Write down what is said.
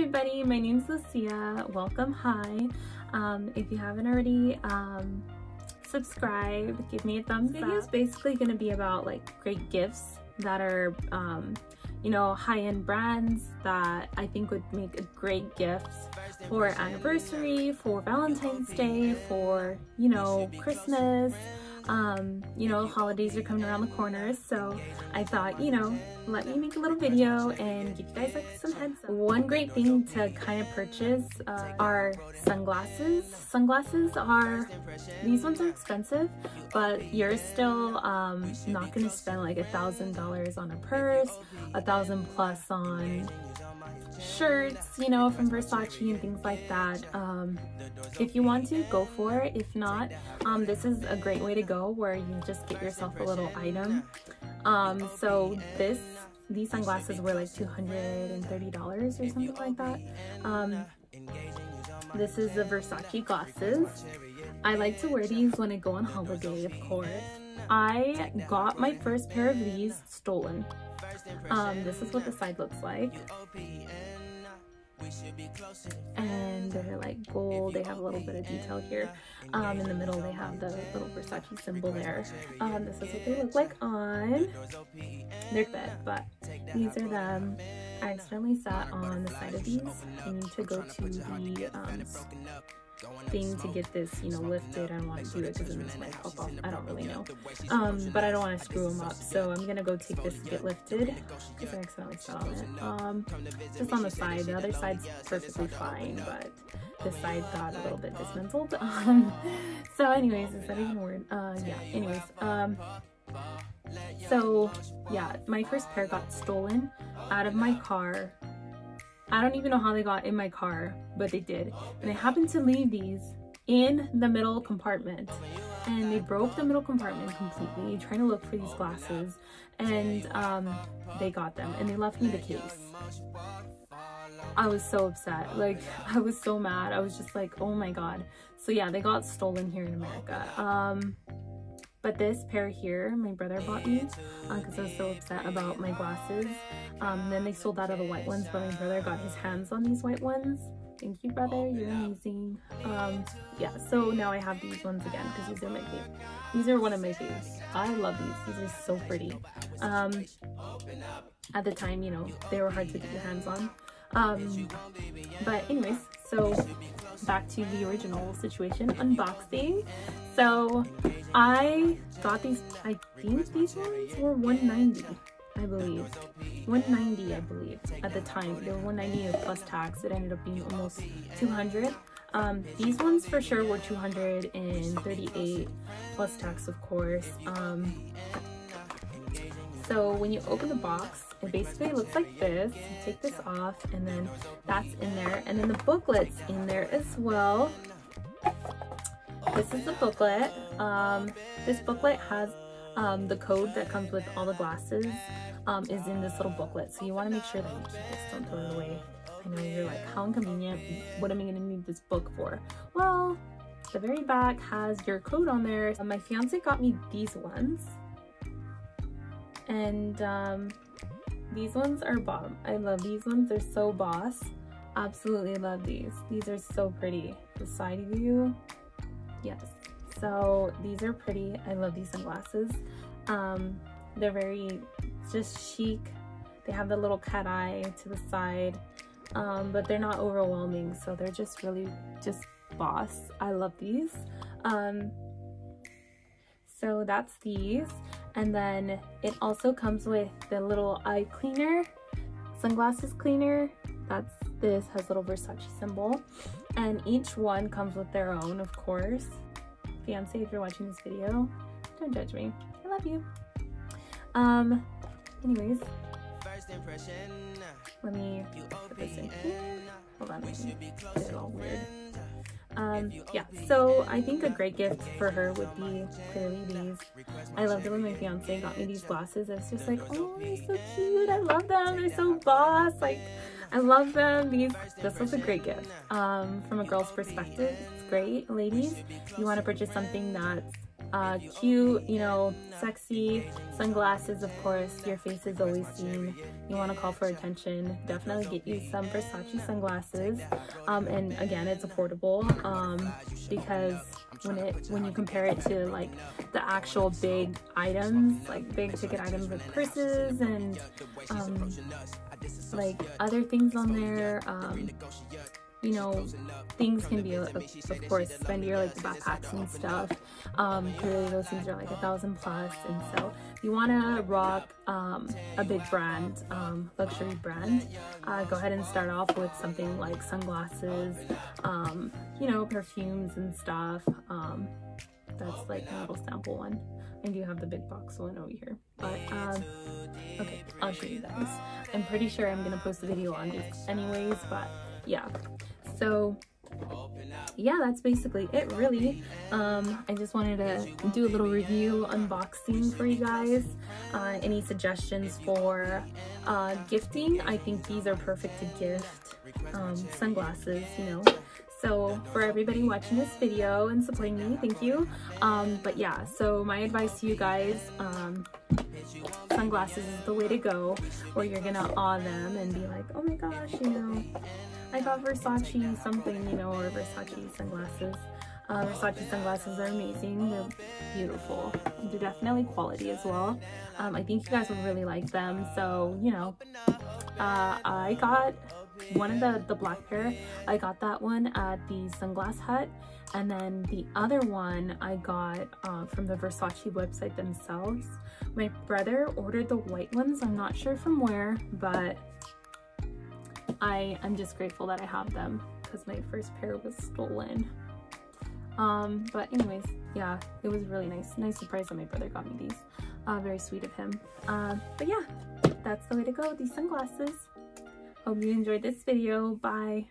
everybody, my name's Lucia. Welcome, hi. If you haven't already, subscribe, give me a thumbs up. This video is basically going to be about like great gifts that are, you know, high-end brands that I think would make a great gift for anniversary, for Valentine's Day, for, you know, Christmas. You know, holidays are coming around the corner, so I thought, you know, let me make a little video and give you guys like some heads up. One great thing to kind of purchase are sunglasses. Sunglasses are, these ones are expensive, but you're still not going to spend like $1,000 on a purse, $1,000+ on shirts, you know, from Versace and things like that. If you want to, go for it. If not, this is a great way to go where you just get yourself a little item. So these sunglasses were like $230 or something like that. This is the Versace glasses. I like to wear these when I go on holiday, of course. I got my first pair of these stolen. This is what the side looks like. And they're like gold. They have a little bit of detail here. In the middle they have the little Versace symbol there. This is what they look like on their bed, but these are them. I accidentally sat on the side of these. I need to go to the thing to get this, you know, lifted. I don't want to do it because then this might pop off. I don't really know. But I don't want to screw them up, so I'm gonna go take this to get lifted because I accidentally sat on it. Just on the side. The other side's perfectly fine, but this side got a little bit dismantled. So anyways, is that even a word? Yeah, anyways. So yeah, my first pair got stolen out of my car. I don't even know how they got in my car, but they did. And I happened to leave these in the middle compartment. And they broke the middle compartment completely, trying to look for these glasses. And they got them, and they left me the case. I was so upset. Like, I was so mad. I was just like, oh my god. So yeah, they got stolen here in America. But this pair here, my brother bought me because I was so upset about my glasses. Then they sold out of the white ones, but my brother got his hands on these white ones. Thank you, brother. You're amazing. Yeah, so now I have these ones again because these are my favorite. These are one of my favorites. I love these. These are so pretty. At the time, you know, they were hard to get your hands on. But anyways, so back to the original situation, unboxing. So I got these, I think these ones were $190, I believe. $190, I believe, at the time. They were $190 plus tax. It ended up being almost $200. These ones for sure were $238 plus tax, of course. So when you open the box, it basically looks like this. You take this off, and then that's in there. And then the booklet's in there as well. This is the booklet. This booklet has the code that comes with all the glasses is in this little booklet. So you want to make sure that you keep this, don't throw it away. I know you're like, how inconvenient. What am I going to need this book for? Well, the very back has your code on there. My fiance got me these ones. And these ones are bomb. I love these ones. They're so boss. Absolutely love these. These are so pretty. The side view. Yes. So these are pretty. I love these sunglasses. They're very just chic. They have the little cat eye to the side. But they're not overwhelming. So they're just really just boss. I love these. So that's these. And then it also comes with the little eye cleaner, sunglasses cleaner. That's this, has little Versace symbol. And each one comes with their own, of course. Fiance, if you're watching this video, don't judge me. I love you. Anyways. Let me put this in here. Hold on, it's all weird. Yeah, so I think a great gift for her would be clearly these. I loved it when my fiance got me these glasses. I was just like, oh, they're so cute. I love them. They're so boss. Like, I love them. This was a great gift. From a girl's perspective, it's great. Ladies, you want to purchase something that's cute, you know, sexy sunglasses, of course. Your face is always seen. You want to call for attention. Definitely get you some Versace sunglasses. And again, it's affordable because when you compare it to like the actual big items, like big ticket items like purses and like other things on there, you know, things can be, of course, spendier, like the backpacks and stuff. Clearly those things are like 1,000 plus, and so you want to rock a big brand, luxury brand. Go ahead and start off with something like sunglasses, you know, perfumes and stuff. That's like a little sample one. I do have the big box one over here, but okay, I'll show you guys. I'm pretty sure I'm gonna post a video on this anyways, but yeah, so yeah, that's basically it really. I just wanted to do a little review unboxing for you guys. Any suggestions for gifting? I think these are perfect to gift, sunglasses, you know. So for everybody watching this video and supporting me, thank you. But yeah, so my advice to you guys, sunglasses is the way to go, or you're gonna awe them and be like, oh my gosh, you know, I got Versace something, you know, or Versace sunglasses. Versace sunglasses are amazing. They're beautiful. They're definitely quality as well. I think you guys will really like them. So, you know, I got one of the black pair. I got that one at the Sunglass Hut, and then the other one I got from the Versace website themselves. My brother ordered the white ones. I'm not sure from where, but I'm just grateful that I have them because my first pair was stolen. But anyways, yeah, it was really nice surprise that my brother got me these. Very sweet of him. But yeah, that's the way to go with these sunglasses. Hope you enjoyed this video. Bye.